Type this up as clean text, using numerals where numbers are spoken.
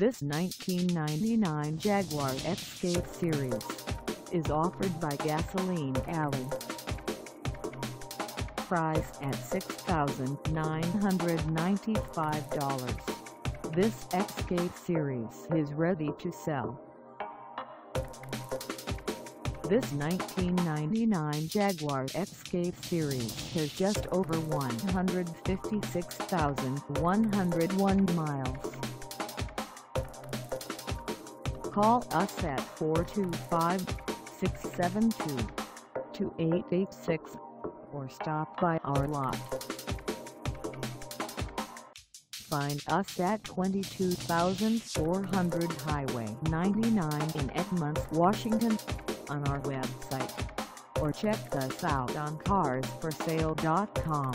This 1999 Jaguar Escape Series is offered by Gasoline Alley. Priced at $6,995, this Escape Series is ready to sell. This 1999 Jaguar Escape Series has just over 156,101 miles. Call us at 425-672-2886 or stop by our lot. Find us at 22,400 Highway 99 in Edmonds, Washington, on our website, or check us out on Carsforsale.com.